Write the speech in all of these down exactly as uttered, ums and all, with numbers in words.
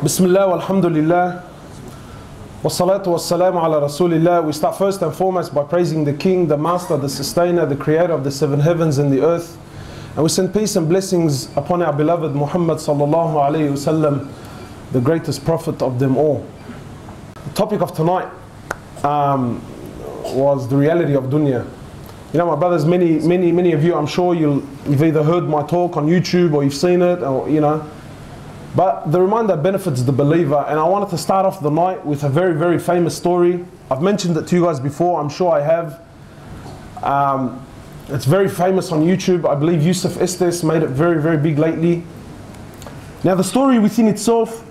Bismillah, alhamdulillah, wassalatu wassalamu ala rasulillah. We start first and foremost by praising the King, the Master, the Sustainer, the Creator of the seven heavens and the earth. And we send peace and blessings upon our beloved Muhammad sallallahu alayhi wasallam, the greatest prophet of them all. The topic of tonight um, was the reality of dunya. You know, my brothers, many, many, many of you, I'm sure you'll, you've either heard my talk on YouTube or you've seen it, or you know. But the reminder benefits the believer, and I wanted to start off the night with a very, very famous story. I've mentioned it to you guys before, I'm sure I have. Um, it's very famous on YouTube. I believe Yusuf Estes made it very, very big lately. Now the story within itself,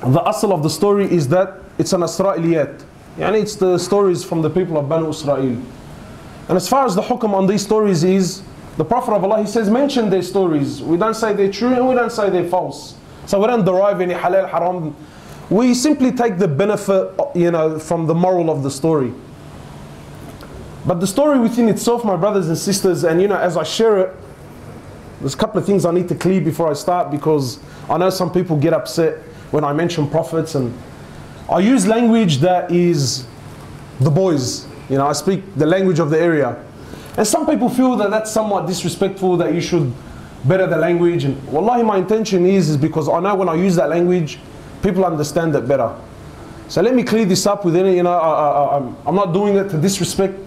the asl of the story is that it's an Israeliyat. And it's the stories from the people of Banu Israel. And as far as the hukm on these stories is, the Prophet of Allah, he says, mention their stories. We don't say they're true and we don't say they're false. So we don't derive any halal, haram. We simply take the benefit, you know, from the moral of the story. But the story within itself, my brothers and sisters, and you know, as I share it, there's a couple of things I need to clear before I start, because I know some people get upset when I mention prophets, and I use language that is the boys. You know, I speak the language of the area. And some people feel that that's somewhat disrespectful, that you should better the language. And wallahi, my intention is, is because I know when I use that language, people understand it better. So let me clear this up with any, you know, I, I, I'm not doing it to disrespect,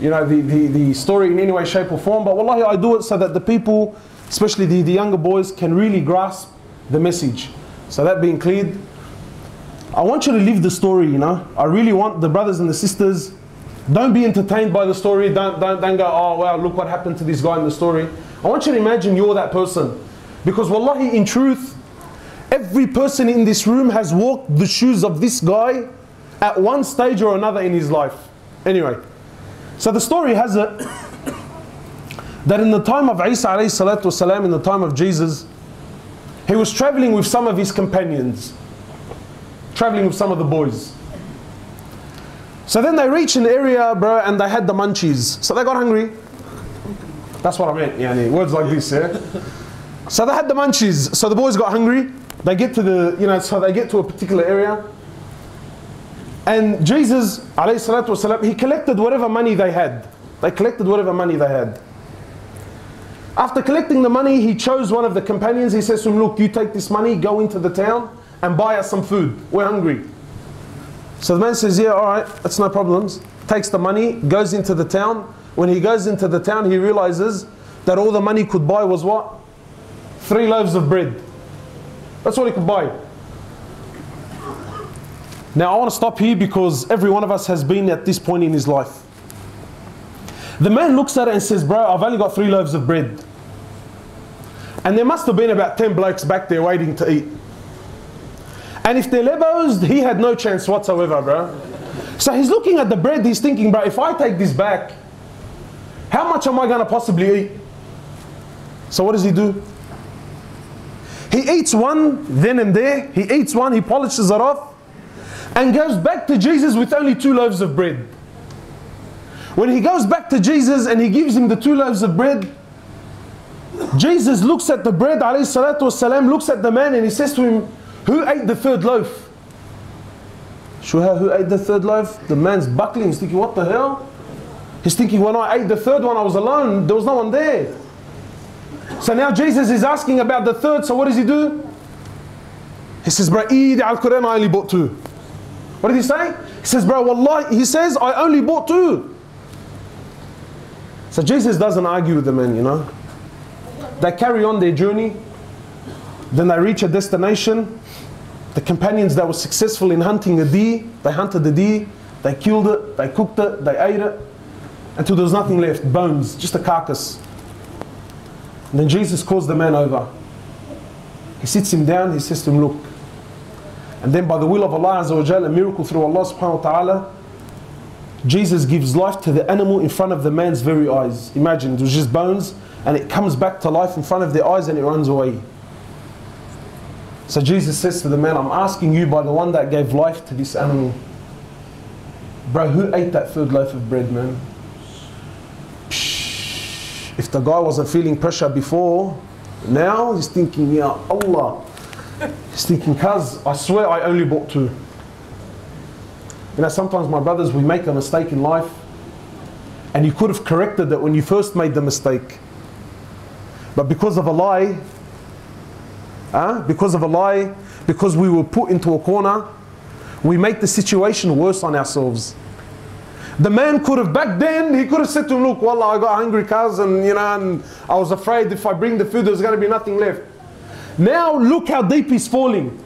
you know, the, the, the story in any way, shape or form. But wallahi, I do it so that the people, especially the, the younger boys, can really grasp the message. So that being cleared, I want you to live the story, you know. I really want the brothers and the sisters, don't be entertained by the story. Don't, don't, don't go, oh, wow, look what happened to this guy in the story. I want you to imagine you're that person. Because wallahi, in truth, every person in this room has walked the shoes of this guy at one stage or another in his life. Anyway, so the story has it that in the time of Isa alayhi salatu wasalam, in the time of Jesus, he was traveling with some of his companions. Traveling with some of the boys. So then they reached an area, bro, and they had the munchies. So they got hungry. That's what I meant, yani, words like this, yeah? So they had the munchies. So the boys got hungry. They get to the, you know, so they get to a particular area. And Jesus, alayhi salatu wasalam, he collected whatever money they had. They collected whatever money they had. After collecting the money, he chose one of the companions. He says to him, look, you take this money, go into the town and buy us some food. We're hungry. So the man says, yeah, all right, that's no problems. Takes the money, goes into the town. When he goes into the town, he realizes that all the money could buy was what? Three loaves of bread. That's all he could buy. Now, I want to stop here because every one of us has been at this point in his life. The man looks at it and says, bro, I've only got three loaves of bread. And there must have been about ten blokes back there waiting to eat. And if they lebozed, he had no chance whatsoever, bro. So he's looking at the bread, he's thinking, bro, if I take this back, how much am I going to possibly eat? So what does he do? He eats one then and there. He eats one, he polishes it off, and goes back to Jesus with only two loaves of bread. When he goes back to Jesus and he gives him the two loaves of bread, Jesus looks at the bread, alayhi salatu wasalam, looks at the man and he says to him, who ate the third loaf? Shuha, who ate the third loaf? The man's buckling, he's thinking, what the hell? He's thinking, when I ate the third one, I was alone, there was no one there. So now Jesus is asking about the third, so what does he do? He says, bro, Eid al-Quran, I only bought two. What did he say? He says, bro, wallahi, he says, I only bought two. So Jesus doesn't argue with the man, you know. They carry on their journey. Then they reach a destination. The companions that were successful in hunting a deer, they hunted the deer, they killed it, they cooked it, they ate it, until there was nothing left, bones, just a carcass. And then Jesus calls the man over. He sits him down, he says to him, look. And then by the will of Allah Azza wa Jal, a miracle through Allah subhanahu wa ta'ala, Jesus gives life to the animal in front of the man's very eyes. Imagine, it was just bones, and it comes back to life in front of their eyes and it runs away. So Jesus says to the man, I'm asking you by the one that gave life to this animal. Bro, who ate that third loaf of bread, man? Psh, if the guy wasn't feeling pressure before, now he's thinking, yeah, Allah. Stinking cars, I swear I only bought two. You know, sometimes my brothers, we make a mistake in life, and you could have corrected it when you first made the mistake. But because of a lie, huh? because of a lie, because we were put into a corner, we make the situation worse on ourselves. The man could have, back then, he could have said to him, look, wallah, I got hungry cows, and you know, and I was afraid if I bring the food, there's going to be nothing left. Now, look how deep he's falling.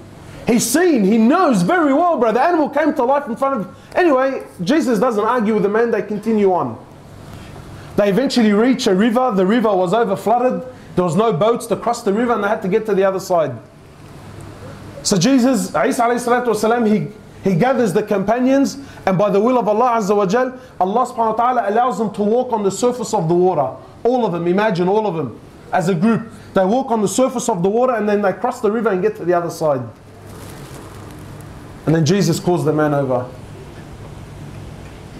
He's seen, he knows very well, bro. The animal came to life in front of him. Anyway, Jesus doesn't argue with the man, they continue on. They eventually reach a river, the river was over flooded, there was no boats to cross the river, and they had to get to the other side. So Jesus, Isa alayhi salatu wasalam, he, he gathers the companions, and by the will of Allah Azza wa Jal, Allah subhanahu wa ta'ala allows them to walk on the surface of the water. All of them, imagine all of them, as a group. They walk on the surface of the water, and then they cross the river and get to the other side. And then Jesus calls the man over.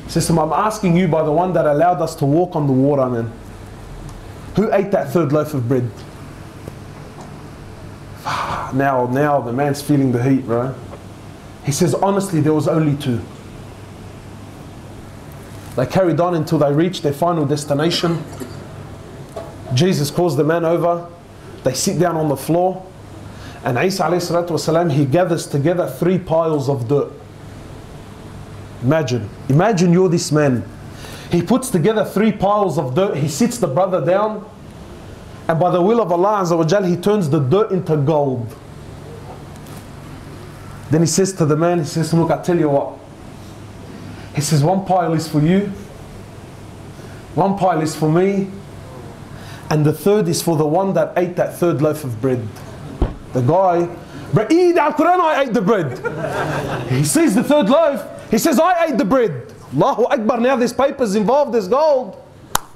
He says to him, I'm asking you by the one that allowed us to walk on the water, man. Who ate that third loaf of bread? Now, now the man's feeling the heat, bro. He says, honestly, there was only two. They carried on until they reached their final destination. Jesus calls the man over. They sit down on the floor. And Isa alayhi salatu wasalam, he gathers together three piles of dirt. Imagine, imagine you're this man. He puts together three piles of dirt, he sits the brother down, and by the will of Allah Azza wa Jal, he turns the dirt into gold. Then he says to the man, he says, look, I tell you what. He says, one pile is for you, one pile is for me, and the third is for the one that ate that third loaf of bread. The guy, but eat Al-Quran, I ate the bread. He sees the third loaf. He says, I ate the bread. Allahu Akbar, now there's papers involved, there's gold.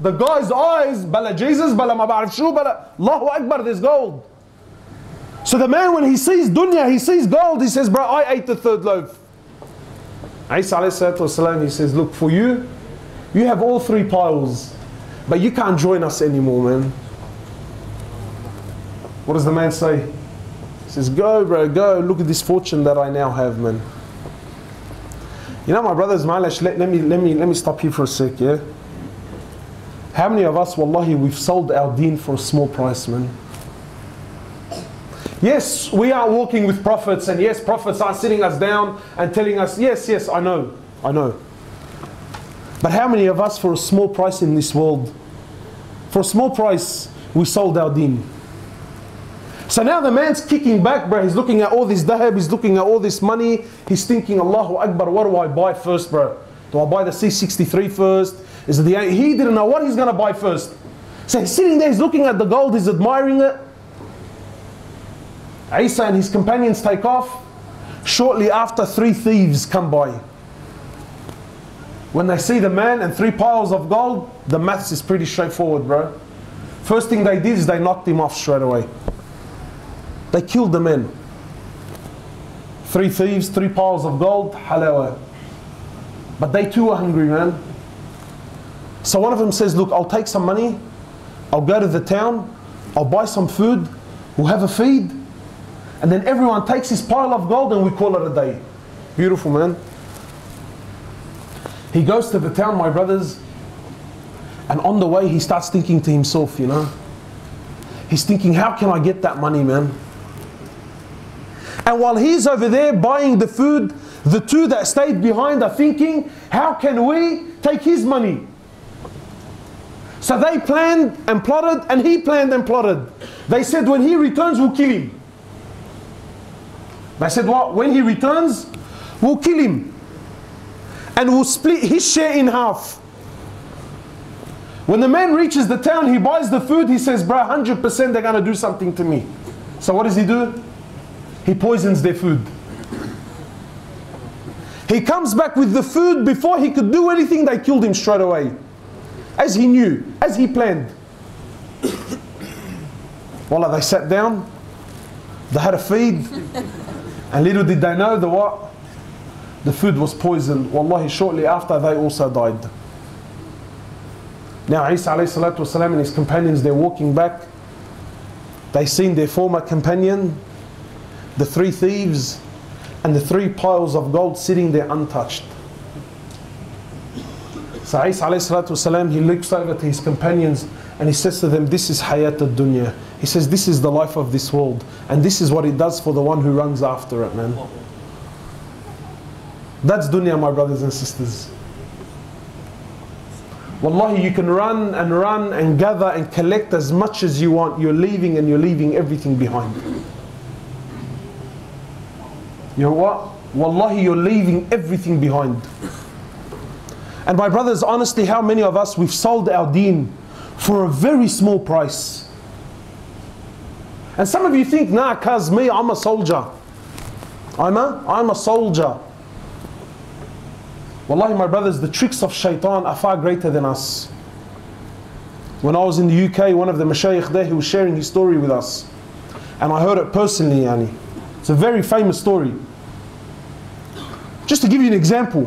The guy's eyes, Bala Jesus, Bala Mab'arif Shu, Bala, Allahu Akbar, there's gold. So the man, when he sees dunya, he sees gold, he says, bro, I ate the third loaf. Isa alayhi salatu wasalam, he says, look, for you, you have all three piles, but you can't join us anymore, man. What does the man say? He says, go bro, go, look at this fortune that I now have, man. You know, my brothers, Malash, let, let, me, let, me, let me stop here for a sec, yeah? How many of us, wallahi, we've sold our deen for a small price, man? Yes, we are walking with prophets, and yes, prophets are sitting us down and telling us, yes, yes, I know, I know. But how many of us, for a small price in this world, for a small price, we sold our deen? So now the man's kicking back, bro. He's looking at all this dahab, he's looking at all this money. He's thinking, Allahu Akbar, what do I buy first, bro? Do I buy the C sixty-three first? Is it the A? He didn't know what he's going to buy first. So he's sitting there, he's looking at the gold, he's admiring it. Isa and his companions take off. Shortly after, three thieves come by. When they see the man and three piles of gold, the maths is pretty straightforward, bro. First thing they did is they knocked him off straight away. They killed the men. Three thieves, three piles of gold, halawa. But they too were hungry, man. So one of them says, look, I'll take some money, I'll go to the town, I'll buy some food, we'll have a feed, and then everyone takes his pile of gold and we call it a day. Beautiful, man. He goes to the town, my brothers, and on the way he starts thinking to himself, you know. He's thinking, how can I get that money, man? And while he's over there buying the food, the two that stayed behind are thinking, how can we take his money? So they planned and plotted, and he planned and plotted. They said, when he returns, we'll kill him. They said, well, when he returns, we'll kill him. And we'll split his share in half. When the man reaches the town, he buys the food, he says, bro, one hundred percent they're going to do something to me. So what does he do? He poisons their food. He comes back with the food. Before he could do anything, they killed him straight away. As he knew, as he planned. Wallah, they sat down, they had a feed, and little did they know the what? The food was poisoned. Wallahi, shortly after, they also died. Now Isa alayhi salatu wasalam and his companions, they're walking back. They've seen their former companion. the three thieves, and the three piles of gold sitting there untouched. So Isa ﷺ, he looks over to his companions and he says to them, this is Hayat al-Dunya. He says, this is the life of this world, and this is what it does for the one who runs after it, man. That's dunya, my brothers and sisters. Wallahi, you can run and run and gather and collect as much as you want. You're leaving and you're leaving everything behind. You know what? Wallahi, you're leaving everything behind. And my brothers, honestly, how many of us, we've sold our deen for a very small price? And some of you think, nah, cause me, I'm a soldier. I'm a, I'm a soldier. Wallahi, my brothers, the tricks of shaitan are far greater than us. When I was in the U K, one of the mashayikh there, he was sharing his story with us. And I heard it personally, yani. It's a very famous story. Just to give you an example,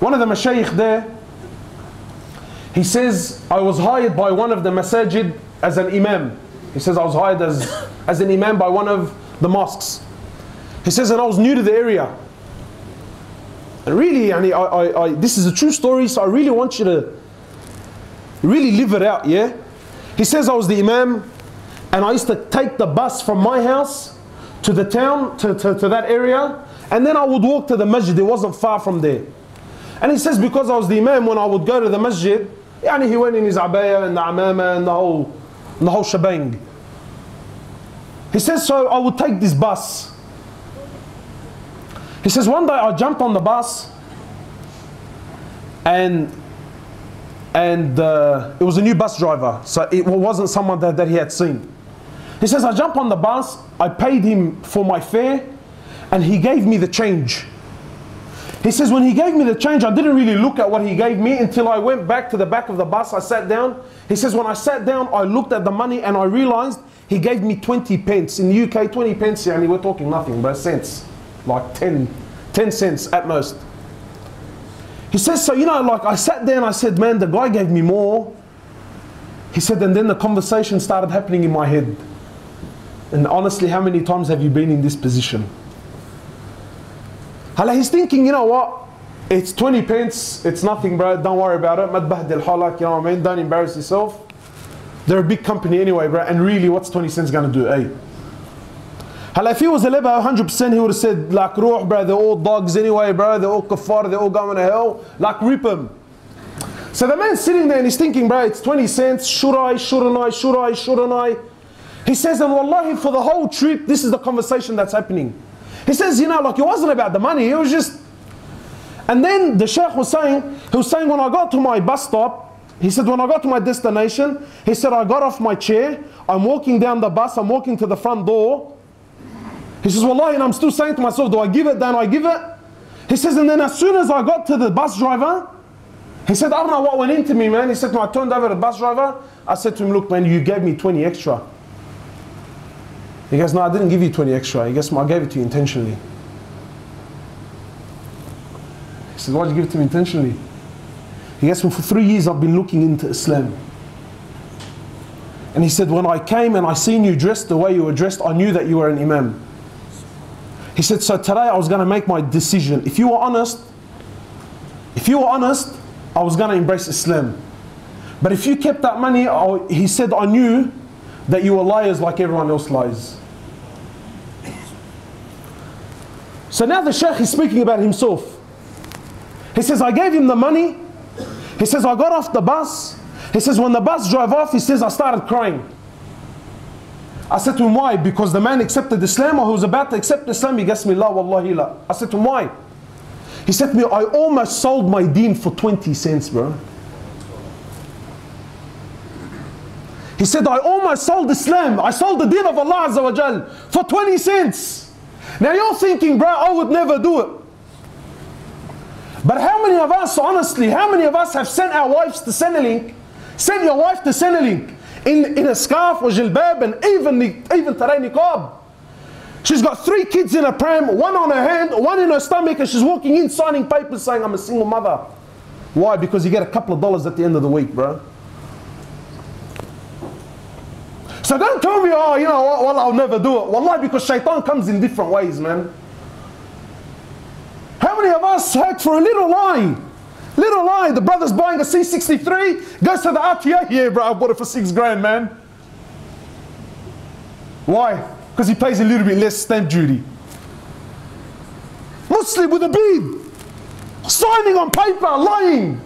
one of the mashayikh there, he says, I was hired by one of the masajid as an imam. He says, I was hired as, as an imam by one of the mosques. He says, and I was new to the area. And really, I, I, I, this is a true story, so I really want you to really live it out, yeah? He says, I was the imam, and I used to take the bus from my house to the town, to, to, to that area, and then I would walk to the masjid. It wasn't far from there. And he says, because I was the imam, when I would go to the masjid, yani he went in his abaya and the amama and the whole, and the whole shebang. He says, so I would take this bus. He says, one day I jumped on the bus, and, and uh, it was a new bus driver, so it wasn't someone that, that he had seen. He says, I jumped on the bus, I paid him for my fare, and he gave me the change. He says, when he gave me the change, I didn't really look at what he gave me until I went back to the back of the bus, I sat down. He says, when I sat down, I looked at the money and I realized he gave me twenty pence. In the U K, twenty pence, yeah, and we're talking nothing but cents. Like ten, ten cents at most. He says, so you know, like I sat there and I said, man, the guy gave me more. He said, and then the conversation started happening in my head. And honestly, how many times have you been in this position? Hala, he's thinking, you know what? It's twenty pence, it's nothing, bro, don't worry about it. Madbahdil halak, you know what I mean? Don't embarrass yourself. They're a big company anyway, bro, and really, what's twenty cents gonna do, eh? Hala, if he was a leper, one hundred percent he would have said, like, Ruh, bro, they're all dogs anyway, bro, they're all kuffar, they're all going to hell, like, rip them. So the man's sitting there and he's thinking, bro, it's twenty cents, should I, shouldn't I, should I, shouldn't I? He says, and wallahi, for the whole trip, this is the conversation that's happening. He says, you know, like, it wasn't about the money, it was just... And then the sheikh was saying, he was saying, when I got to my bus stop, he said, when I got to my destination, he said, I got off my chair, I'm walking down the bus, I'm walking to the front door. He says, wallahi, and I'm still saying to myself, do I give it, don't I give it? He says, and then as soon as I got to the bus driver, he said, I don't know what went into me, man. He said, no, I turned over to the bus driver. I said to him, look, man, you gave me twenty extra. He goes, no, I didn't give you twenty extra. He goes, I gave it to you intentionally. He said, why did you give it to me intentionally? He goes, well, for three years I've been looking into Islam. And he said, when I came and I seen you dressed the way you were dressed, I knew that you were an imam. He said, so today I was going to make my decision. If you were honest, if you were honest, I was going to embrace Islam. But if you kept that money, I, he said, I knew that you were liars like everyone else lies. So now the sheikh is speaking about himself. He says, I gave him the money. He says, I got off the bus. He says, when the bus drove off, he says, I started crying. I said to him, why? Because the man accepted Islam, or who was about to accept Islam, he gets me la wallahi la. I said to him, why? He said to me, I almost sold my deen for twenty cents, bro. He said, I almost sold Islam. I sold the deen of Allah Azza wa Jal for twenty cents. Now you're thinking, bro, I would never do it. But how many of us, honestly, how many of us have sent our wives to Centrelink? Send your wife to Centrelink. In, in a scarf or jilbab, and even, even today niqab. She's got three kids in a pram, one on her hand, one in her stomach, and she's walking in signing papers saying, I'm a single mother. Why? Because you get a couple of dollars at the end of the week, bro. So don't tell me, oh, you know what, well, I'll never do it. Wallahi, because shaitan comes in different ways, man. How many of us heard for a little lie? Little lie, the brother's buying a C sixty-three, goes to the R T A, yeah bro, I bought it for six grand, man. Why? Because he pays a little bit less stamp duty. Muslim with a bead, signing on paper, lying.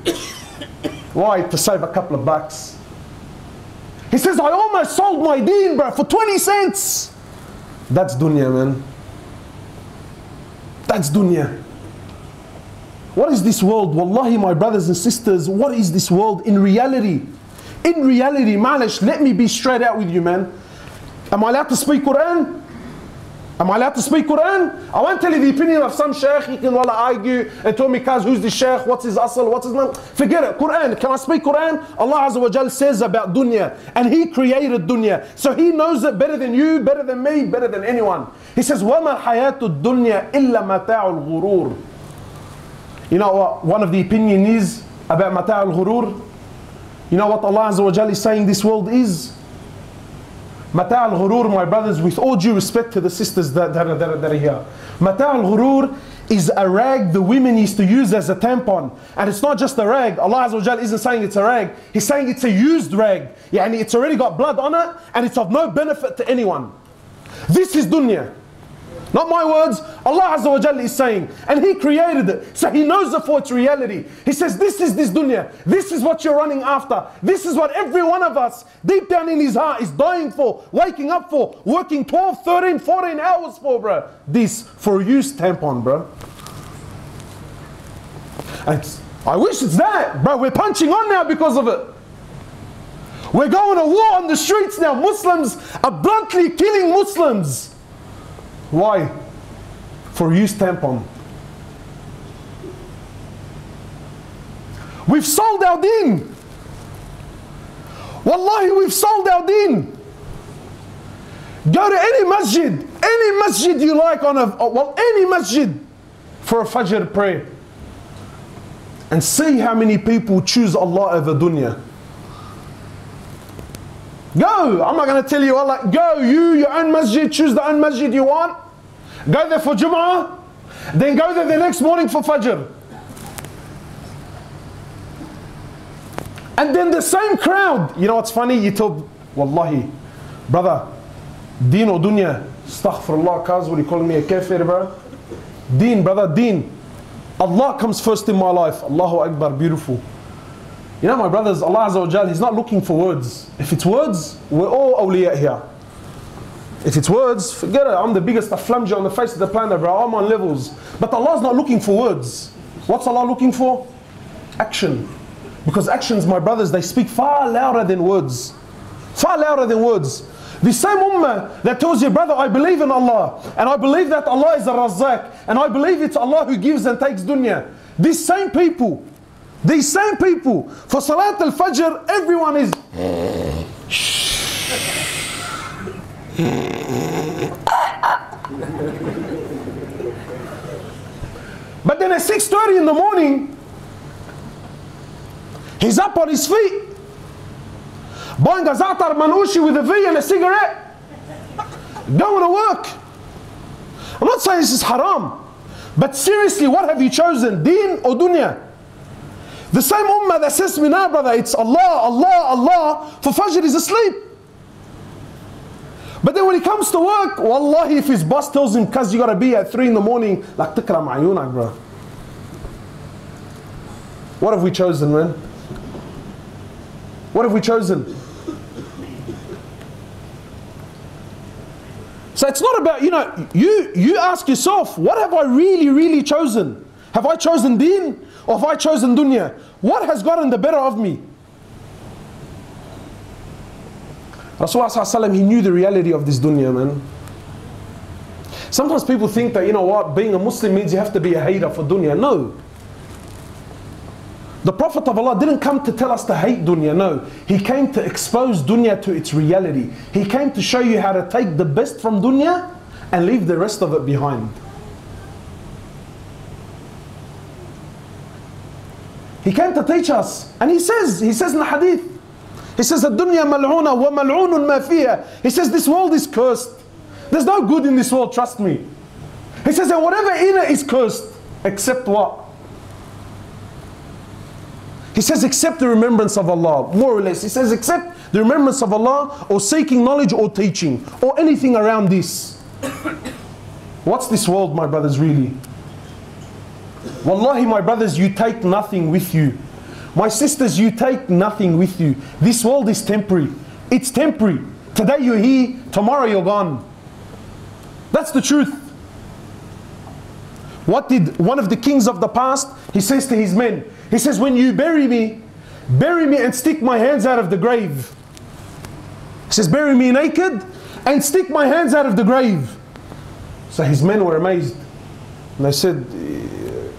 Why? To save a couple of bucks. He says, I almost sold my deen, bro, for twenty cents. That's dunya, man. That's dunya. What is this world? Wallahi, my brothers and sisters, what is this world in reality? In reality, ma'lash, let me be straight out with you, man. Am I allowed to speak Quran? Am I allowed to speak Quran? I won't tell you the opinion of some sheikh. He can wallah argue and tell me, Kaz, who's the sheikh? What's his asl? What's his name? Forget it. Quran. Can I speak Quran? Allah Azza wa Jal says about dunya. And He created dunya. So He knows it better than you, better than me, better than anyone. He says, وَمَا حَيَاتُ الدُّنْيَا إِلَّا مَتَاعُ الْغُرُورِ. You know what one of the opinion is about Mata' al-Ghurur? You know what Allah Azza wa Jal is saying this world is? Mata' al-Ghurur, my brothers, with all due respect to the sisters that, that, that, that are here. Mata' al-Ghurur is a rag the women used to use as a tampon. And it's not just a rag. Allah Azza wa Jal isn't saying it's a rag. He's saying it's a used rag. Yeah, and it's already got blood on it and it's of no benefit to anyone. This is dunya. Not my words, Allah Azza wa Jalla is saying, and He created it, so He knows it for its reality. He says, this is this dunya, this is what you're running after, this is what every one of us, deep down in his heart, is dying for, waking up for, working twelve, thirteen, fourteen hours for, bro. This, for a used tampon, bro. And I wish it's that, bro, we're punching on now because of it. We're going to war on the streets now, Muslims are bluntly killing Muslims. Why? For used tampon. We've sold our deen. Wallahi, we've sold our deen. Go to any masjid, any masjid you like on a, well, any masjid for a Fajr prayer. And see how many people choose Allah over dunya. Go, I'm not going to tell you Allah, go, you, your own masjid, choose the own masjid you want. Go there for Jum'ah, then go there the next morning for Fajr. And then the same crowd. You know what's funny? You tell, wallahi, brother, deen or dunya? Astaghfirullah, Kaz, will you call me a kafir, bro? Deen, brother, deen. Allah comes first in my life. Allahu Akbar, beautiful. You know, my brothers, Allah Azza wa Jal, He's not looking for words. If it's words, we're all awliya here. If it's words, forget it. I'm the biggest aflamja on the face of the planet, bro. I'm on levels. But Allah's not looking for words. What's Allah looking for? Action. Because actions, my brothers, they speak far louder than words. Far louder than words. The same ummah that tells you, brother, I believe in Allah. And I believe that Allah is a razzaq. And I believe it's Allah who gives and takes dunya. These same people. These same people, for Salat al-Fajr, everyone is but then at six thirty in the morning, he's up on his feet, buying a Za'atar Manoushi with a V and a cigarette, going to work. I'm not saying this is haram, but seriously, what have you chosen, deen or dunya? The same ummah that says to me, nah brother, it's Allah, Allah, Allah, for Fajr is asleep. But then when he comes to work, wallahi, if his boss tells him, cuz you gotta be at three in the morning, like tikra ma'yuna, bro. What have we chosen, man? What have we chosen? So it's not about, you know, you, you ask yourself, what have I really, really chosen? Have I chosen deen? Or have I chosen dunya? What has gotten the better of me? Rasulullah sallallahu alaihi wasallam, he knew the reality of this dunya, man. Sometimes people think that, you know what, being a Muslim means you have to be a hater for dunya. No. The Prophet of Allah didn't come to tell us to hate dunya, no. He came to expose dunya to its reality. He came to show you how to take the best from dunya and leave the rest of it behind. He came to teach us, and he says, he says in the hadith, He says, "Dunya mal'una wa mal'unun ma fiha." He says, this world is cursed. There's no good in this world, trust me. He says, and whatever in it is cursed, except what? He says, except the remembrance of Allah, more or less. He says, except the remembrance of Allah, or seeking knowledge, or teaching, or anything around this. What's this world, my brothers, really? Wallahi, my brothers, you take nothing with you. My sisters, you take nothing with you. This world is temporary. It's temporary. Today you're here, tomorrow you're gone. That's the truth. What did one of the kings of the past, he says to his men, he says, when you bury me, bury me and stick my hands out of the grave. He says, bury me naked and stick my hands out of the grave. So his men were amazed. And they said,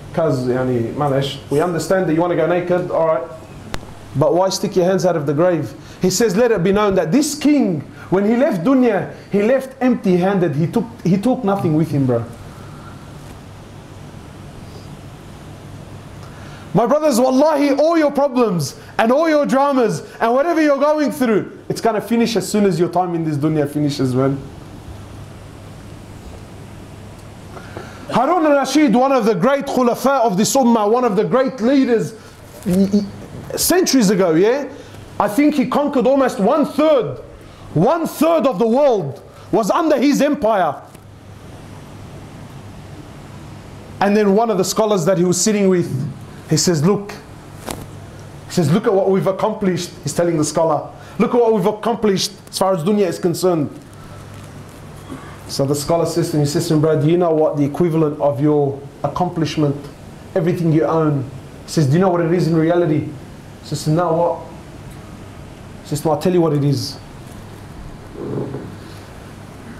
because we understand that you want to go naked, all right, but why stick your hands out of the grave? He says, let it be known that this king, when he left dunya, he left empty-handed. He took, he took nothing with him, bro. My brothers, wallahi, all your problems and all your dramas and whatever you're going through, it's going to finish as soon as your time in this dunya finishes, man. Harun al-Rashid, one of the great khulafa of this ummah, one of the great leaders centuries ago, yeah? I think he conquered almost one third, one third of the world was under his empire. And then one of the scholars that he was sitting with, he says, look, he says, look at what we've accomplished. He's telling the scholar, look at what we've accomplished as far as dunya is concerned. So the scholar says to him, he says to him, bro, do you know what the equivalent of your accomplishment, everything you own? He says, do you know what it is in reality? He says, no, what? He says, no, I'll tell you what it is.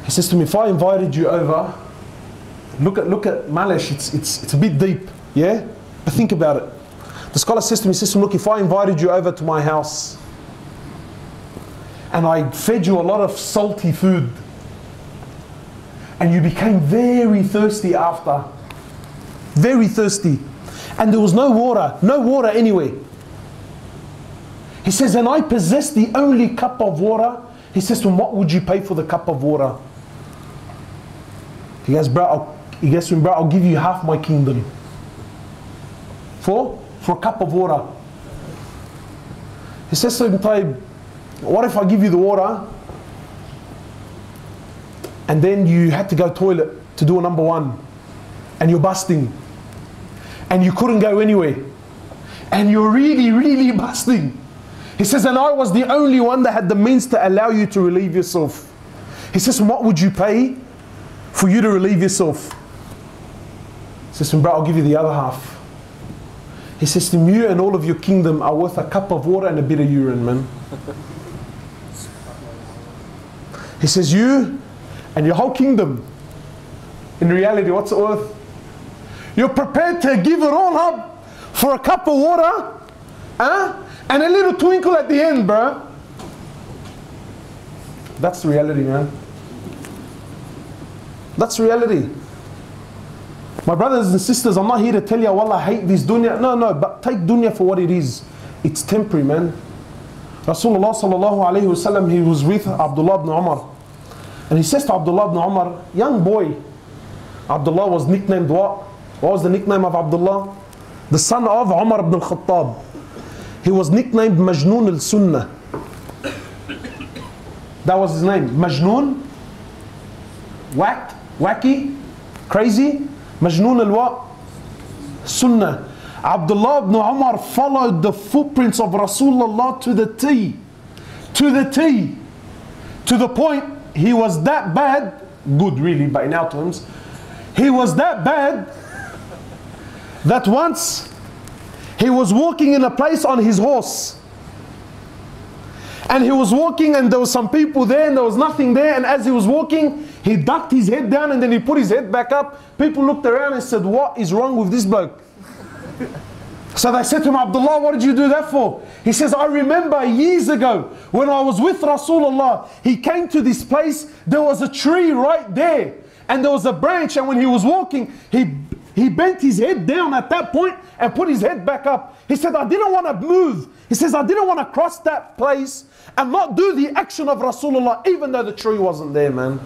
He says to me, if I invited you over, look at, look at Malish, it's, it's, it's a bit deep, yeah? But think about it. The scholar says to me, he says to him, look, if I invited you over to my house and I fed you a lot of salty food, and you became very thirsty after. Very thirsty. And there was no water, no water anyway. He says, and I possess the only cup of water. He says to him, what would you pay for the cup of water? He goes, bro, I'll, he goes to him, bro, I'll give you half my kingdom. For? For a cup of water. He says to him, Taib, what if I give you the water? And then you had to go toilet to do a number one. And you're busting. And you couldn't go anyway. And you're really, really busting. He says, and I was the only one that had the means to allow you to relieve yourself. He says, what would you pay for you to relieve yourself? He says, bro, I'll give you the other half. He says, you and all of your kingdom are worth a cup of water and a bit of urine, man. He says, you and your whole kingdom, in reality, what's it worth? You're prepared to give it all up for a cup of water, huh? And a little twinkle at the end, bro. That's the reality, man. That's reality. My brothers and sisters, I'm not here to tell you, wallah, I hate this dunya. No, no, but take dunya for what it is. It's temporary, man. Rasulullah sallallahu alayhi wa sallam, he was with Abdullah ibn Umar. And he says to Abdullah ibn Umar, young boy, Abdullah was nicknamed what? What was the nickname of Abdullah? The son of Umar ibn al-Khattab. He was nicknamed Majnoon al-Sunnah. That was his name. Majnoon, whacked, wacky, crazy. Majnoon al-what? Sunnah. Abdullah ibn Umar followed the footprints of Rasulullah to the T. To the T. To the point. He was that bad, good really by now terms, he was that bad that once he was walking in a place on his horse. And he was walking and there was some people there and there was nothing there. And as he was walking, he ducked his head down and then he put his head back up. People looked around and said, what is wrong with this bloke? So they said to him, Abdullah, what did you do that for? He says, I remember years ago when I was with Rasulullah, he came to this place, there was a tree right there, and there was a branch, and when he was walking, he He bent his head down at that point and put his head back up. He said, I didn't want to move. He says, I didn't want to cross that place and not do the action of Rasulullah, even though the tree wasn't there, man.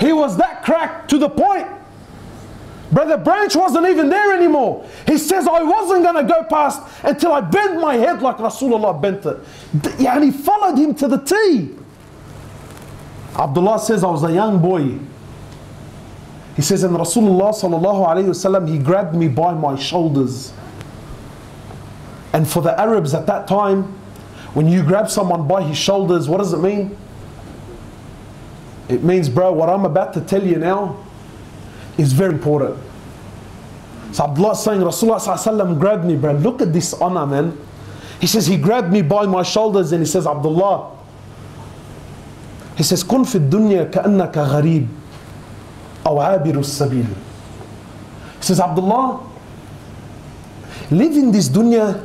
He was that cracked to the point. Brother Branch wasn't even there anymore. He says, I wasn't going to go past until I bent my head like Rasulullah bent it. And he followed him to the T. Abdullah says, I was a young boy. He says, and Rasulullah sallallahu alayhi wasallam, he grabbed me by my shoulders. And for the Arabs at that time, when you grab someone by his shoulders, what does it mean? It means, bro, what I'm about to tell you now is very important. So Abdullah is saying, Rasulullah sallallahu alayhi wasallam grabbed me, bro. Look at this honor, man. He says, he grabbed me by my shoulders and he says, Abdullah, he says, kun fi dunya ka'annaka gharib aw abiru as-sabil. He says, Abdullah, live in this dunya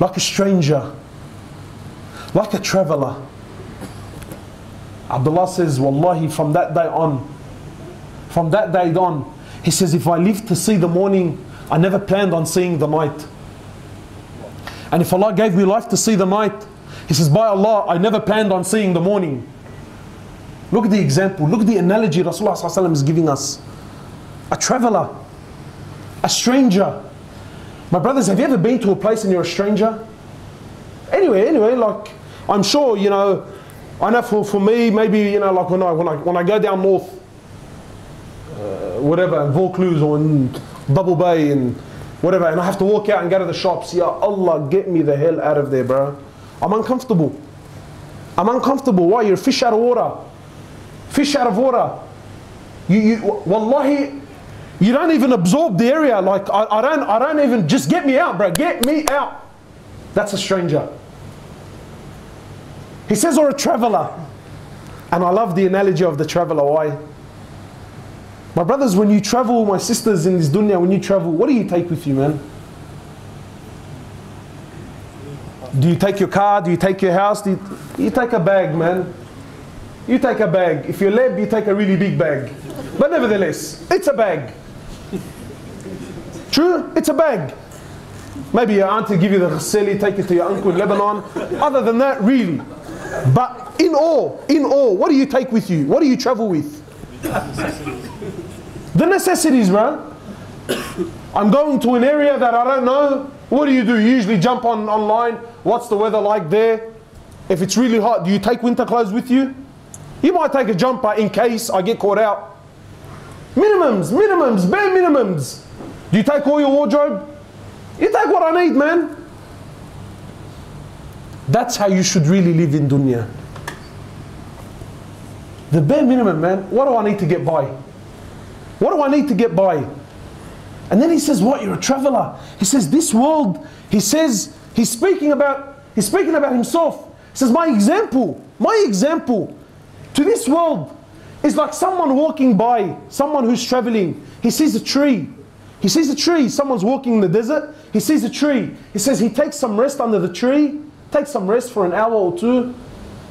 like a stranger, like a traveler. Abdullah says, wallahi, from that day on, from that day on, he says, if I live to see the morning, I never planned on seeing the night. And if Allah gave me life to see the night, he says, by Allah, I never planned on seeing the morning. Look at the example, look at the analogy Rasulullah sallallahu alayhi wasallam is giving us. A traveler, a stranger. My brothers, have you ever been to a place and you're a stranger? Anyway, anyway, like, I'm sure, you know, I know for, for me, maybe, you know, like when I, when I, when I go down north, uh, whatever, in Vaucluse or in Double Bay and whatever, and I have to walk out and go to the shops, yeah, Allah, get me the hell out of there, bro. I'm uncomfortable. I'm uncomfortable. Why? You're a fish out of water. Fish out of water. You, you, wallahi, you don't even absorb the area. Like, I, I don't, I don't even, just get me out, bro. Get me out. That's a stranger. He says, or a traveler. And I love the analogy of the traveler. Why? My brothers, when you travel, my sisters in this dunya, when you travel, what do you take with you, man? Do you take your car? Do you take your house? Do you, you take a bag, man. You take a bag. If you're lab, you take a really big bag. But nevertheless, it's a bag. True? It's a bag. Maybe your auntie give you the ghasseli, take it to your uncle in Lebanon. Other than that, really. But in all, in all, what do you take with you? What do you travel with? The necessities, bro. I'm going to an area that I don't know. What do you do? You usually jump on online. What's the weather like there? If it's really hot, do you take winter clothes with you? You might take a jumper in case I get caught out. Minimums, minimums, bare minimums. Do you take all your wardrobe? You take what I need, man. That's how you should really live in dunya. The bare minimum, man. What do I need to get by? What do I need to get by? And then he says, what, you're a traveler? He says, this world, he says, he's speaking about, he's speaking about himself. He says, my example, my example to this world is like someone walking by, someone who's traveling. He sees a tree. He sees a tree. Someone's walking in the desert. He sees a tree. He says he takes some rest under the tree, takes some rest for an hour or two,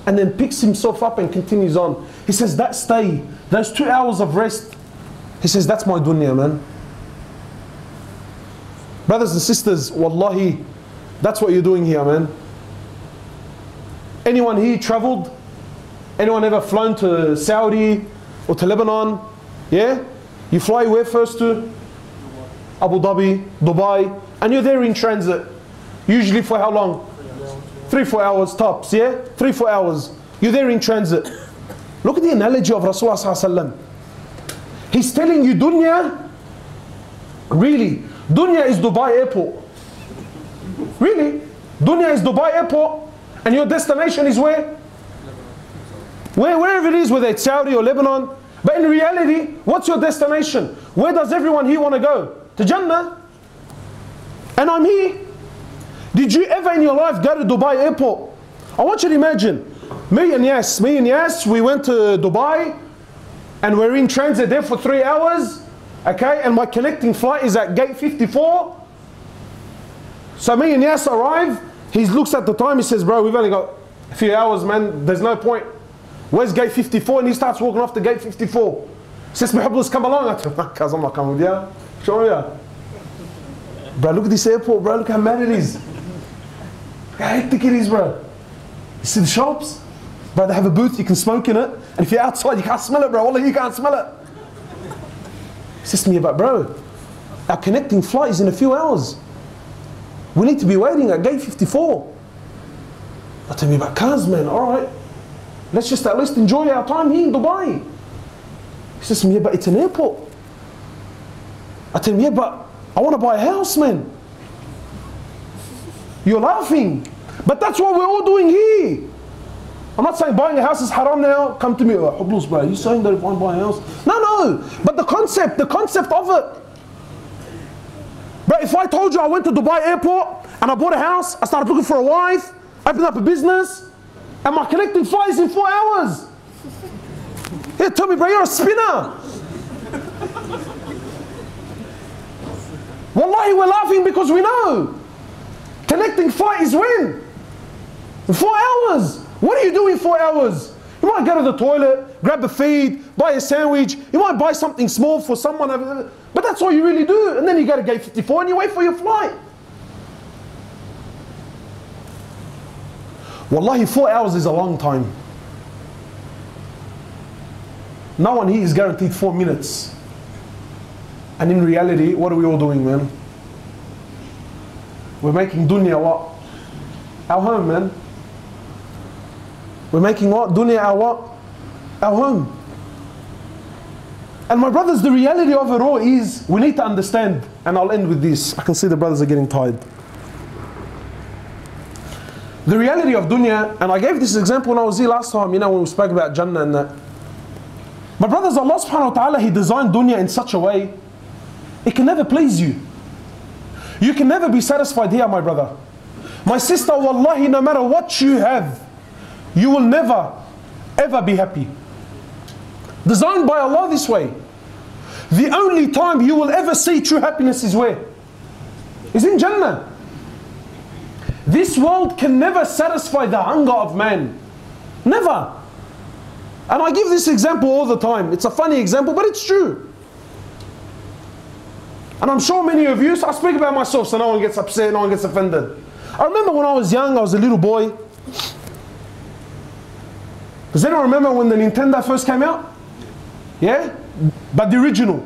and then picks himself up and continues on. He says, that stay, those two hours of rest, he says, that's my dunya, man. Brothers and sisters, wallahi, that's what you're doing here, man. Anyone here traveled? Anyone ever flown to Saudi or to Lebanon? Yeah? You fly where first to? Abu Dhabi, Dubai, and you're there in transit. Usually for how long? Three, four hours tops, yeah? Three, four hours. You're there in transit. Look at the analogy of Rasulullah sallallahu alayhi wa sallam. He's telling you dunya, really, dunya is Dubai airport. Really? Dunya is Dubai airport, and your destination is where? Where, wherever it is, whether it's Saudi or Lebanon. But in reality, what's your destination? Where does everyone here want to go? To Jannah. And I'm here. Did you ever in your life go to Dubai airport? I want you to imagine. Me and Yas, me and Yas, we went to Dubai. And we're in transit there for three hours. Okay, and my connecting flight is at gate fifty-four. So me and Yas arrive. He looks at the time, he says, bro, we've only got a few hours, man. There's no point. Where's gate fifty-four? And he starts walking off to gate fifty-four. Since my husband's come along, I told my cousin, I'm coming with you. Show me that. Bro, look at this airport, bro. Look how mad it is. I hate the kiddies, bro. You see the shops? Bro, they have a booth, you can smoke in it. And if you're outside, you can't smell it, bro. Wallah, you can't smell it. It's just me about, bro, our connecting flight is in a few hours. We need to be waiting at gate fifty-four. I tell me about cars, man, all right. Let's just at least enjoy our time here in Dubai. It's just me about, it's an airport. I tell him, yeah, but I want to buy a house, man. You're laughing. But that's what we're all doing here. I'm not saying buying a house is haram now. Come to me, oh, Hublus, bro. You saying that if I want to buy a house? No, no. But the concept, the concept of it. Bro, if I told you I went to Dubai airport and I bought a house, I started looking for a wife, opened up a business, and my connecting flight is in four hours. Yeah, tell me, bro, you're a spinner. Wallahi, we're laughing because we know. Connecting flight is when? In four hours. What do you do in four hours? You might go to the toilet, grab a feed, buy a sandwich. You might buy something small for someone. But that's all you really do. And then you go to gate fifty-four and you wait for your flight. Wallahi, four hours is a long time. No one here is guaranteed four minutes. And in reality, what are we all doing, man? We're making dunya what? Our home, man. We're making what? Dunya our what? Our home. And my brothers, the reality of it all is we need to understand, and I'll end with this. I can see the brothers are getting tired. The reality of dunya, and I gave this example when I was here last time, you know, when we spoke about Jannah and that. My brothers, Allah subhanahu wa ta'ala, He designed dunya in such a way, it can never please you. You can never be satisfied here, my brother. My sister, wallahi, no matter what you have, you will never, ever be happy. Designed by Allah this way. The only time you will ever see true happiness is where? Is in Jannah. This world can never satisfy the hunger of man. Never. And I give this example all the time. It's a funny example, but it's true. And I'm sure many of you, so I speak about myself so no one gets upset, no one gets offended. I remember when I was young, I was a little boy. Does anyone remember when the Nintendo first came out? Yeah? But the original.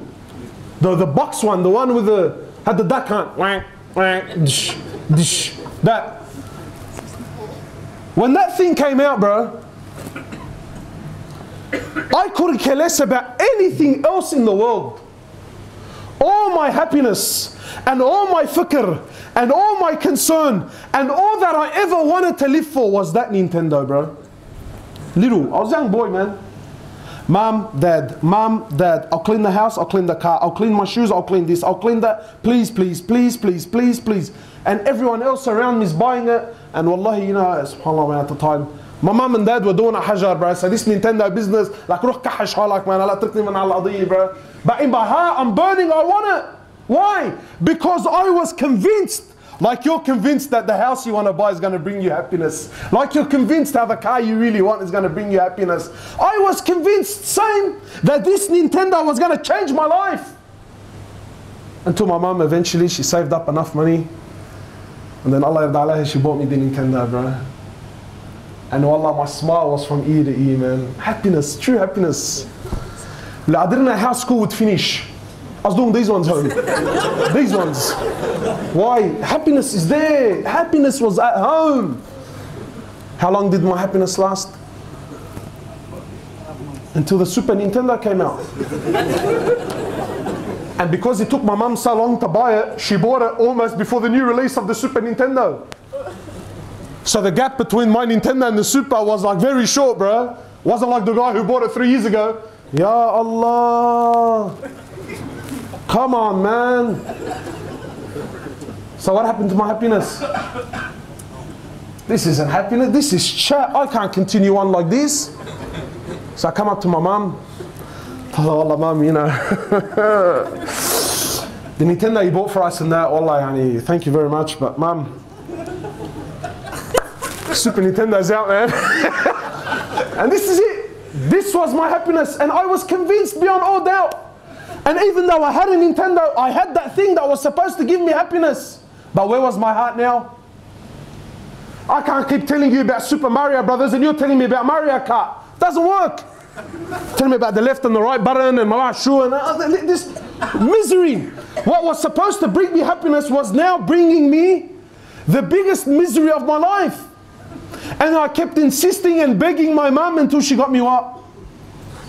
The, the box one, the one with the, had the duck hunt. That. When that thing came out, bro, I couldn't care less about anything else in the world. All my happiness and all my fikr and all my concern and all that I ever wanted to live for was that Nintendo, bro. Little, I was a young boy, man. Mom, dad, mom, dad, I'll clean the house, I'll clean the car, I'll clean my shoes, I'll clean this, I'll clean that. Please, please, please, please, please, please. And everyone else around me is buying it. And wallahi, you know, subhanAllah, at the time, my mom and dad were doing a hajar, bro. So this Nintendo business, like, ruh kahash halak, man, ala taqni man al adhi, bro. But in my heart, I'm burning, I want it. Why? Because I was convinced, like you're convinced that the house you want to buy is going to bring you happiness. Like you're convinced how the car you really want is going to bring you happiness. I was convinced, same, that this Nintendo was going to change my life. Until my mom eventually, she saved up enough money. And then Allah, she bought me the Nintendo, bro. And wallah, my smile was from ear to ear, man. Happiness, true happiness. I didn't know how school would finish. I was doing these ones home. These ones. Why? Happiness is there. Happiness was at home. How long did my happiness last? Until the Super Nintendo came out. And because it took my mum so long to buy it, she bought it almost before the new release of the Super Nintendo. So the gap between my Nintendo and the Super was like very short, bro. Wasn't like the guy who bought it three years ago. Ya Allah. Come on, man. So what happened to my happiness? This isn't happiness. This is chat. I can't continue on like this. So I come up to my mum. Oh, Allah, mum, you know. The Nintendo you bought for us and that. Allah, honey, thank you very much. But mum, Super Nintendo's out, man. And this is it. This was my happiness, and I was convinced beyond all doubt. And even though I had a Nintendo, I had that thing that was supposed to give me happiness. But where was my heart now? I can't keep telling you about Super Mario Brothers and you're telling me about Mario Kart. Doesn't work. Tell me about the left and the right button and my shoe and uh, this misery. What was supposed to bring me happiness was now bringing me the biggest misery of my life. And I kept insisting and begging my mum until she got me what?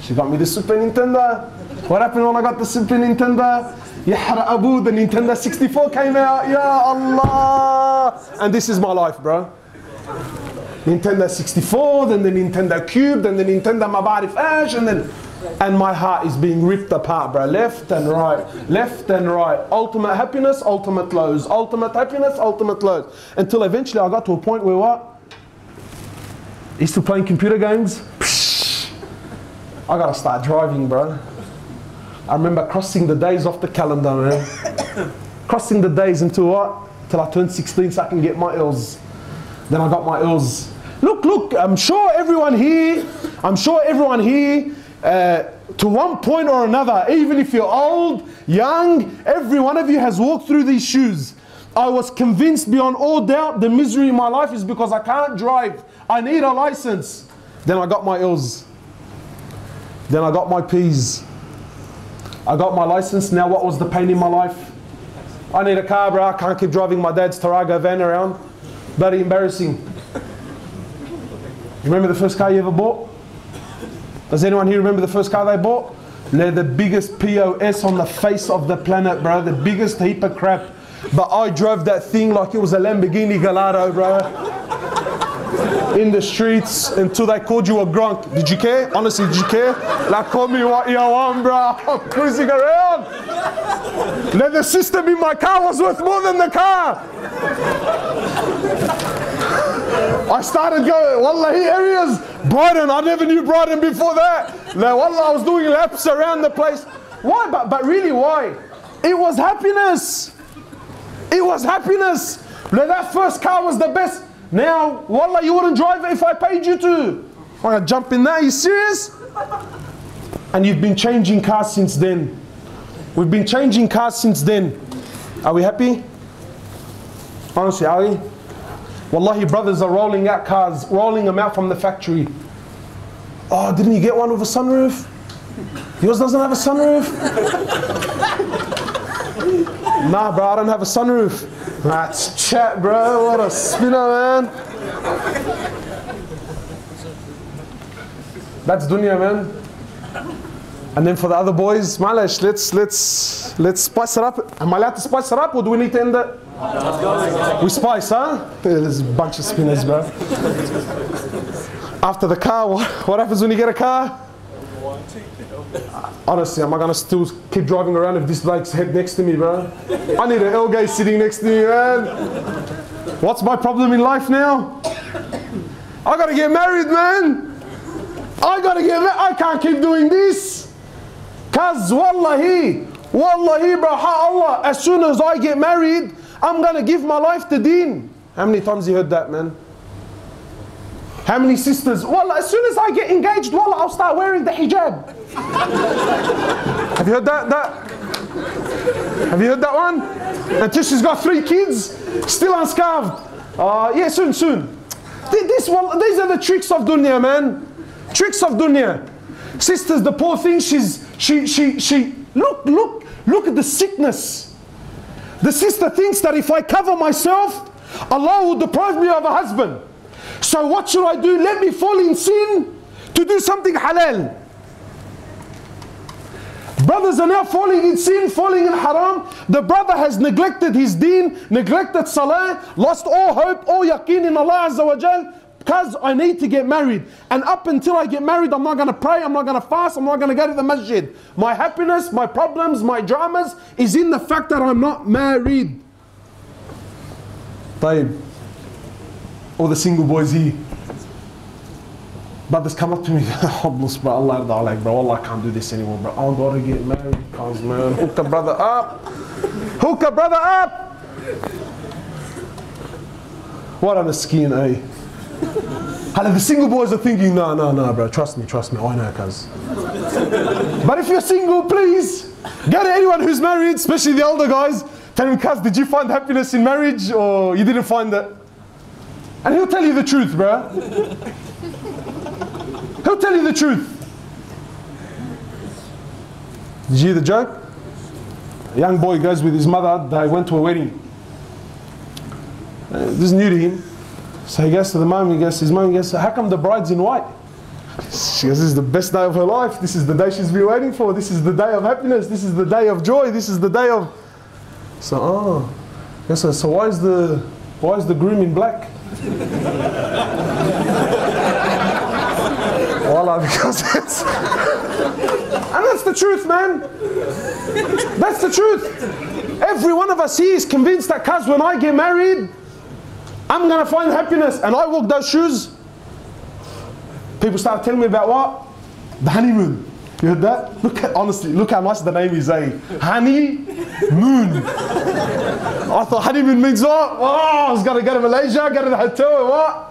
She got me the Super Nintendo. What happened when I got the Super Nintendo? Yahra Abu, the Nintendo sixty-four came out. Ya Allah. And this is my life, bro. Nintendo sixty-four, then the Nintendo Cube, then the Nintendo Mabarif Ash, and then... And my heart is being ripped apart, bro. Left and right, left and right. Ultimate happiness, ultimate lows. Ultimate happiness, ultimate lows. Until eventually I got to a point where what? He's still playing computer games. Psh, I gotta start driving, bro. I remember crossing the days off the calendar, man. Crossing the days until what? Till I turned sixteen so I can get my L's. Then I got my L's. Look, look, I'm sure everyone here, I'm sure everyone here, uh, to one point or another, even if you're old, young, every one of you has walked through these shoes. I was convinced beyond all doubt the misery in my life is because I can't drive. I need a license. Then I got my L's. Then I got my P's. I got my license. Now what was the pain in my life? I need a car, bro. I can't keep driving my dad's Tarago van around. Bloody embarrassing. You remember the first car you ever bought? Does anyone here remember the first car they bought? They're the biggest P O S on the face of the planet, bro. The biggest heap of crap. But I drove that thing like it was a Lamborghini Gallardo, bro. In the streets until they called you a grunk. Did you care? Honestly, did you care? Like, call me what you want, bro. I'm cruising around. Now the system in my car was worth more than the car. I started going, wallahi, areas, Brighton, I never knew Brighton before that. Now, wallah, I was doing laps around the place. Why? But, but really, why? It was happiness. It was happiness. Now, that first car was the best. Now, wallah, you wouldn't drive it if I paid you to. I'm going to jump in there. Are you serious? And you've been changing cars since then. We've been changing cars since then. Are we happy? Honestly, are we? Wallahi, brothers are rolling out cars, rolling them out from the factory. Oh, didn't you get one with a sunroof? Yours doesn't have a sunroof? Nah, bro, I don't have a sunroof. That's chat, bro. What a spinner, man. That's dunya, man. And then for the other boys, ma'lash, let's, let's, let's spice it up. Am I allowed to spice it up, or do we need to end it? We spice, huh? There's a bunch of spinners, bro. After the car, what happens when you get a car? Honestly, am I gonna still keep driving around if this bloke's head next to me, bro? I need an L-gay sitting next to me, man. What's my problem in life now? I gotta get married, man. I gotta get married. I can't keep doing this. Cause wallahi, wallahi, bro, ha Allah, as soon as I get married, I'm going to give my life to deen. How many times you heard that, man? How many sisters? Wallah, as soon as I get engaged, wallah, I'll start wearing the hijab. Have you heard that, that? Have you heard that one? Until she's got three kids, still unscarved. Uh, yeah, soon, soon. This, wallah, these are the tricks of dunya, man. Tricks of dunya. Sisters, the poor thing, she's, she, she, she, look, look, look at the sickness. The sister thinks that if I cover myself, Allah will deprive me of a husband. So what should I do? Let me fall in sin to do something halal. Brothers are now falling in sin, falling in haram. The brother has neglected his deen, neglected salah, lost all hope, all yaqeen in Allah Azza wa Jal. Because I need to get married. And up until I get married, I'm not going to pray, I'm not going to fast, I'm not going to go to the masjid. My happiness, my problems, my dramas is in the fact that I'm not married. Taib. All the single boys here. Brothers come up to me, Allah, bro, Allah, I can't do this anymore, bro. I got to get married, cause man, hook a brother up. Hook a brother up. What a miskin, eh? And the single boys are thinking, no, no, no, bro, trust me, trust me, I know, cuz. But if you're single, please, go to anyone who's married, especially the older guys, tell him, cuz, did you find happiness in marriage or you didn't find it? And he'll tell you the truth, bro. He'll tell you the truth. Did you hear the joke? A young boy goes with his mother, they went to a wedding. Uh, this is new to him. So he goes to the mum, he goes, his mum goes, how come the bride's in white? She goes, this is the best day of her life. This is the day she's been waiting for. This is the day of happiness. This is the day of joy. This is the day of... So, oh. Yes, so why is the, why is the groom in black? Wallah, because it's... And that's the truth, man. That's the truth. Every one of us here is convinced that, cuz, when I get married, I'm going to find happiness. And I walk those shoes. People start telling me about what? The honeymoon. You heard that? Look at, honestly, look how nice the name is, eh? Honeymoon. I thought honeymoon means what? Oh, I was going to go to Malaysia, go to the hotel, and what?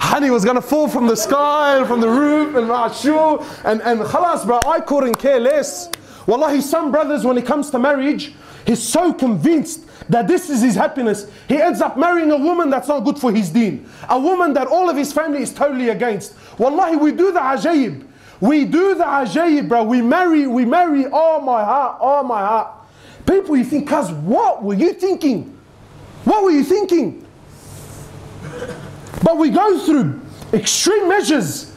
Honey was going to fall from the sky, and from the roof, and mashu. And, and khalas, bro, I couldn't care less. Wallahi, some brothers, when it comes to marriage, he's so convinced that this is his happiness. He ends up marrying a woman that's not good for his deen. A woman that all of his family is totally against. Wallahi, we do the ajayib. We do the ajayib, bro. We marry, we marry, oh my heart, oh my heart. People, you think, cuz, what were you thinking? What were you thinking? But we go through extreme measures.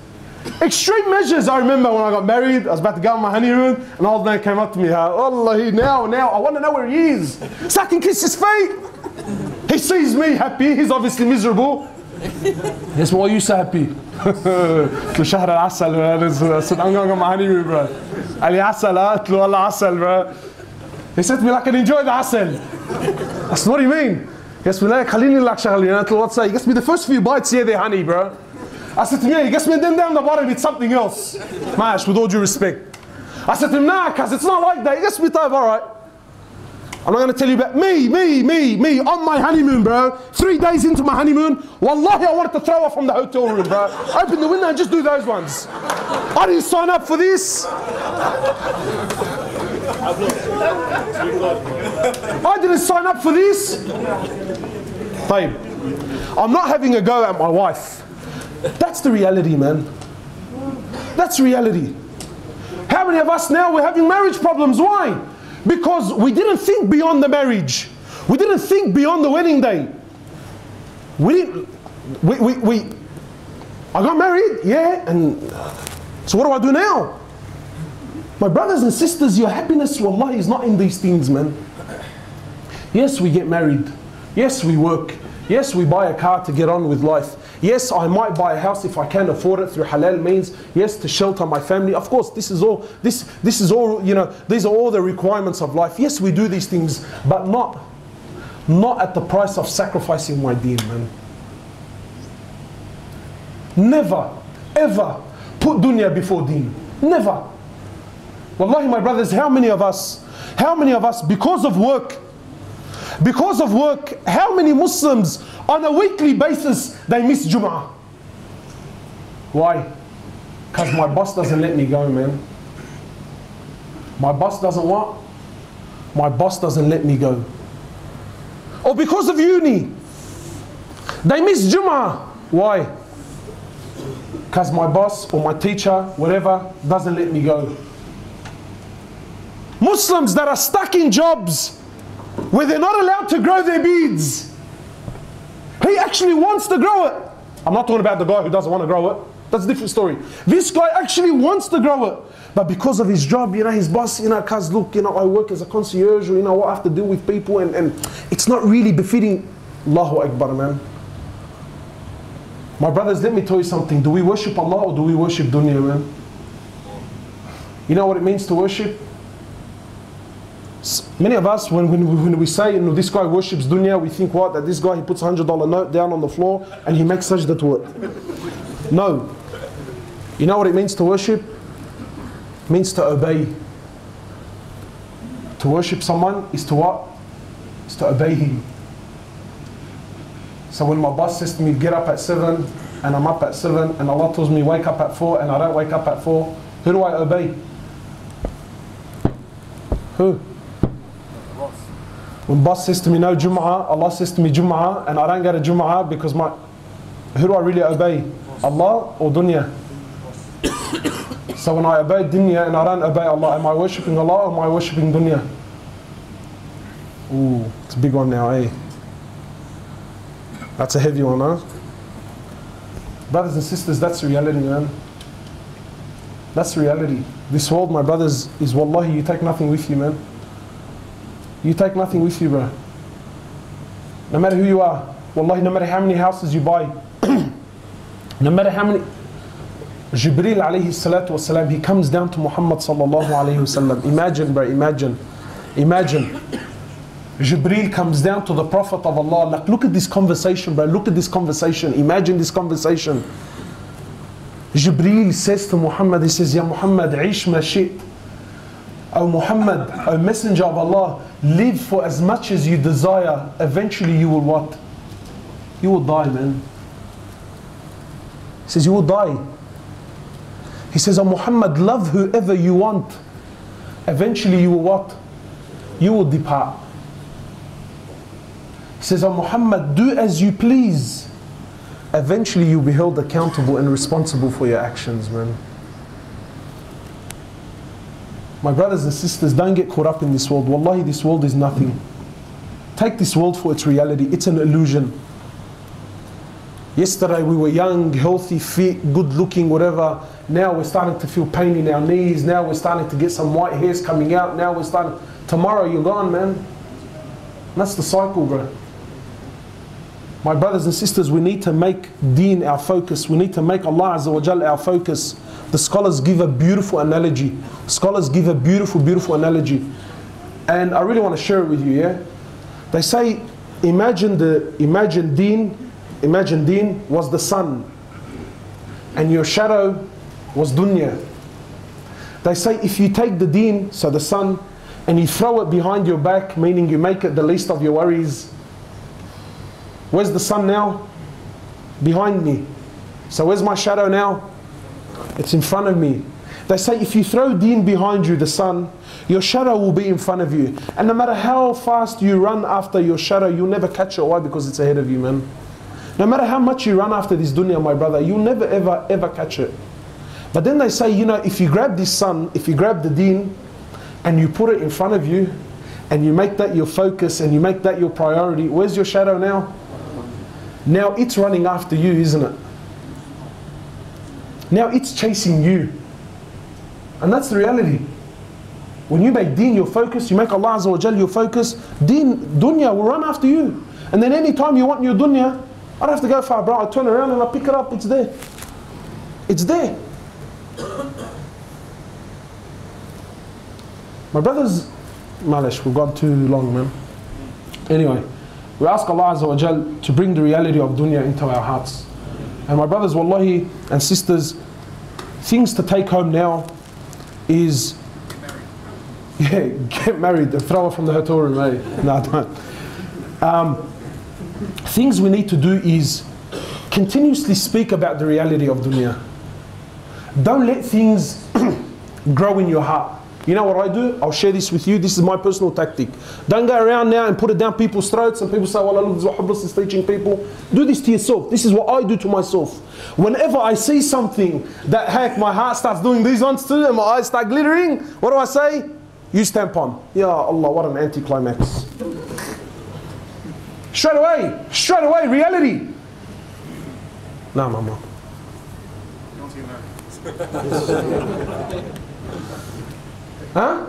Extreme measures. I remember when I got married, I was about to go on my honeymoon, an old man came up to me, Allah, now, now, I want to know where he is. So I can kiss his feet. He sees me happy, he's obviously miserable. Yes, why are you so happy? I said, I'm going on my honeymoon, bro. Ali asal, Allah asal, bro. He said to me, I can enjoy the asal. I said, what do you mean? Yes, we like Khalil like Shahalina, what's that? He gets me the first few bites here, they honey, bro. I said to him, yeah, he gets me then down the bottom, it's something else. Mash, with all due respect. I said to him, nah, cuz, it's not like that. He gets me time, alright. I'm not going to tell you about me, me, me, me, on my honeymoon, bro. Three days into my honeymoon, wallahi, I wanted to throw off from the hotel room, bro. Open the window and just do those ones. I didn't sign up for this. I didn't sign up for this. Babe, I'm not having a go at my wife. That's the reality, man. That's reality. How many of us now, we're having marriage problems? Why? Because we didn't think beyond the marriage. We didn't think beyond the wedding day. We didn't, we, we, we, I got married, yeah, and so what do I do now? My brothers and sisters, your happiness, wallahi, is not in these things, man. Yes, we get married. Yes, we work. Yes, we buy a car to get on with life. Yes, I might buy a house if I can afford it through halal means. Yes, to shelter my family. Of course, this is all, this, this is all, you know, these are all the requirements of life. Yes, we do these things, but not, not at the price of sacrificing my deen, man. Never, ever put dunya before deen. Never. Wallahi, my brothers, how many of us, how many of us, because of work, Because of work, how many Muslims on a weekly basis, they miss Jum'ah? Why? Because my boss doesn't let me go, man. My boss doesn't what? My boss doesn't let me go. Or because of uni, they miss Jum'ah. Why? Because my boss or my teacher, whatever, doesn't let me go. Muslims that are stuck in jobs where they're not allowed to grow their beads. He actually wants to grow it. I'm not talking about the guy who doesn't want to grow it. That's a different story. This guy actually wants to grow it. But because of his job, you know, his boss, you know, cuz, look, you know, I work as a concierge, you know, I have to deal with people, and, and it's not really befitting. Allahu Akbar, man. My brothers, let me tell you something. Do we worship Allah or do we worship dunya, man? You know what it means to worship? Many of us, when, when, when we say, you know, this guy worships dunya, we think what? That this guy, he puts a hundred dollar note down on the floor and he makes sajda to it. No. You know what it means to worship? It means to obey. To worship someone is to what? It's to obey him. So when my boss says to me, get up at seven, and I'm up at seven, and Allah tells me wake up at four, and I don't wake up at four, who do I obey? Who? When boss says to me no Jum'ah, Allah says to me Jum'ah, and I don't go to Jum'ah because my... Who do I really obey? Allah or Dunya? So when I obey Dunya and I don't obey Allah, am I worshipping Allah or am I worshipping Dunya? Ooh, it's a big one now, eh? That's a heavy one, huh? Brothers and sisters, that's reality, man. That's reality. This world, my brothers, is wallahi, you take nothing with you, man. You take nothing with you, bro. No matter who you are, wallahi, no matter how many houses you buy, no matter how many... Jibreel alayhi salatu wasalam, he comes down to Muhammad sallallahu alayhi wasallam. Imagine, bro, imagine. Imagine. Jibreel comes down to the Prophet of Allah. Like, look at this conversation, bro. Look at this conversation. Imagine this conversation. Jibreel says to Muhammad, he says, Ya Muhammad, Aish ma shit. O Muhammad, O Messenger of Allah, live for as much as you desire. Eventually you will what? You will die, man. He says, you will die. He says, O Muhammad, love whoever you want. Eventually you will what? You will depart. He says, O Muhammad, do as you please. Eventually you'll be held accountable and responsible for your actions, man. My brothers and sisters, don't get caught up in this world. Wallahi, this world is nothing. Take this world for its reality. It's an illusion. Yesterday we were young, healthy, fit, good looking, whatever. Now we're starting to feel pain in our knees. Now we're starting to get some white hairs coming out. Now we're starting... Tomorrow you're gone, man. That's the cycle, bro. My brothers and sisters, we need to make deen our focus. We need to make Allah Azza wa Jal our focus. The scholars give a beautiful analogy. Scholars give a beautiful, beautiful analogy. And I really want to share it with you, yeah? They say, imagine the, imagine deen, imagine deen was the sun. And your shadow was dunya. They say, if you take the deen, so the sun, and you throw it behind your back, meaning you make it the least of your worries, where's the sun now? Behind me. So where's my shadow now? It's in front of me. They say if you throw deen behind you, the sun, your shadow will be in front of you. And no matter how fast you run after your shadow, you'll never catch it. Why? Because it's ahead of you, man. No matter how much you run after this dunya, my brother, you'll never ever, ever catch it. But then they say, you know, if you grab this sun, if you grab the deen, and you put it in front of you, and you make that your focus, and you make that your priority, where's your shadow now? Now it's running after you, isn't it? Now it's chasing you. And that's the reality. When you make deen your focus, you make Allah Azza wa Jal your focus, deen, dunya will run after you. And then any time you want your dunya, I don't have to go far, bro. I turn around and I pick it up, it's there. It's there. My brothers, Malish, we've gone too long, man. Anyway. We ask Allah Azza wa Jal to bring the reality of dunya into our hearts. And my brothers, wallahi, and sisters, things to take home now is... Get married. Yeah, get married. Throw her from the hotel room, eh? No, don't. Um, things we need to do is continuously speak about the reality of dunya. Don't let things grow in your heart. You know what I do? I'll share this with you. This is my personal tactic. Don't go around now and put it down people's throats and people say, well, look, this is what Hablis is teaching people. Do this to yourself. This is what I do to myself. Whenever I see something that, heck, my heart starts doing these ones too and my eyes start glittering, what do I say? Use tampon. Ya Allah, what an anticlimax. Straight away. Straight away. Reality. No, mama. You want to get married. Huh?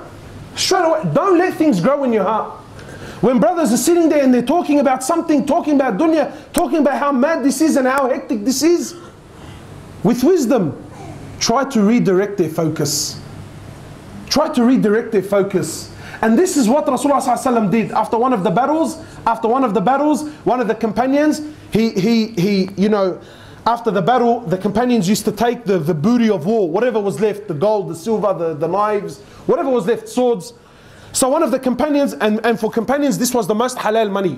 Straight away, don't let things grow in your heart. When brothers are sitting there and they're talking about something, talking about dunya, talking about how mad this is and how hectic this is, with wisdom, try to redirect their focus. Try to redirect their focus. And this is what Rasulullah did. After one of the battles, after one of the battles, one of the companions, he, he, he you know, after the battle, the companions used to take the, the booty of war, whatever was left, the gold, the silver, the, the knives, whatever was left, swords. So one of the companions, and, and for companions, this was the most halal money.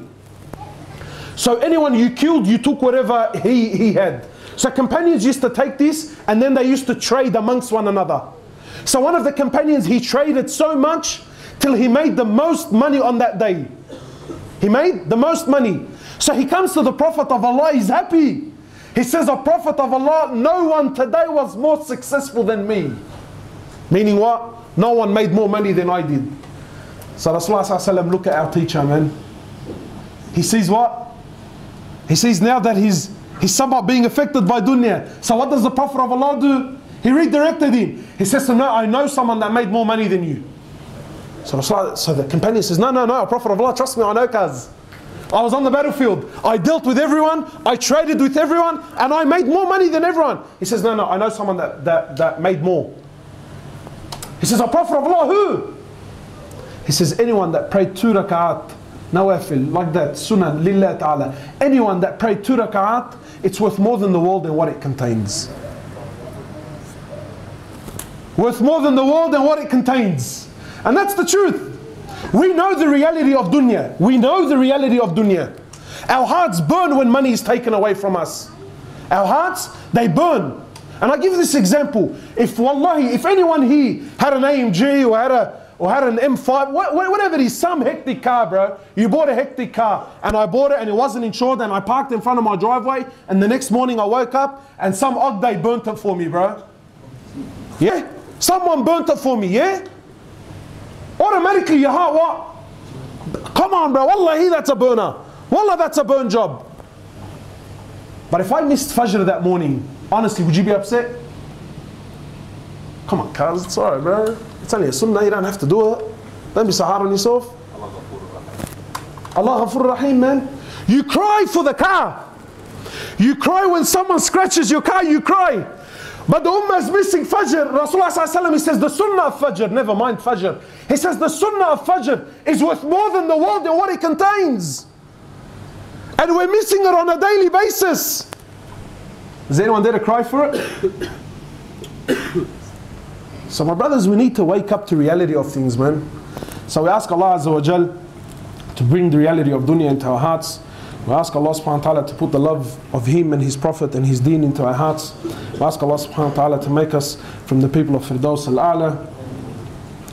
So anyone you killed, you took whatever he, he had. So companions used to take this and then they used to trade amongst one another. So one of the companions, he traded so much till he made the most money on that day. He made the most money. So he comes to the Prophet of Allah, he's happy. He says, "O Prophet of Allah, no one today was more successful than me." Meaning what? No one made more money than I did. So Rasulullah, look at our teacher, man. He sees what? He sees now that he's, he's somewhat being affected by dunya. So what does the Prophet of Allah do? He redirected him. He says to him, "No, I know someone that made more money than you." So, so the companion says, "No, no, no, Prophet of Allah, trust me, I know Kaz. I was on the battlefield. I dealt with everyone. I traded with everyone. And I made more money than everyone." He says, "No, no, I know someone that, that, that made more." He says, "O Prophet of Allah, who?" He says, "Anyone that prayed two rak'at, nawafil, like that, sunan, lillah ta'ala. Anyone that prayed two rak'at, it's worth more than the world and what it contains." Worth more than the world and what it contains. And that's the truth. We know the reality of dunya. We know the reality of dunya. Our hearts burn when money is taken away from us. Our hearts, they burn. And I give this example. If wallahi, if anyone here had an A M G or had, a, or had an M five, whatever it is, some hectic car, bro. You bought a hectic car and I bought it and it wasn't insured and I parked in front of my driveway and the next morning I woke up and some ogday burnt it for me, bro. Yeah? Someone burnt it for me, yeah? Automatically your heart, what? Come on, bro, wallahi, that's a burner. Wallah, that's a burn job. But if I missed Fajr that morning, honestly, would you be upset? Come on, cuz, it's alright, bro. It's only a sunnah, you don't have to do it. Don't be so hard on yourself. Allah Ghafur Rahim, man. You cry for the car. You cry when someone scratches your car, you cry. But the ummah is missing Fajr. Rasulullah ﷺ, he says the sunnah of Fajr, never mind Fajr. He says the sunnah of Fajr is worth more than the world and what it contains. And we're missing it on a daily basis. Is anyone there to cry for it? So my brothers, we need to wake up to reality of things, man. So we ask Allah Azza wa Jal to bring the reality of dunya into our hearts. We ask Allah subhanahu wa ta'ala to put the love of Him and His Prophet and His deen into our hearts. We ask Allah subhanahu wa ta'ala to make us from the people of Firdaus al-A'la.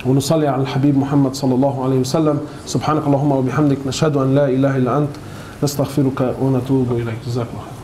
Wa nusalli ala al-Habib Muhammad sallallahu alayhi wa sallam. Subhanakallahumma wa bihamdik. Nashhadu an la ilaha illa ant. Nastaghfiruka wa natubu ilayk. Jazakumullah.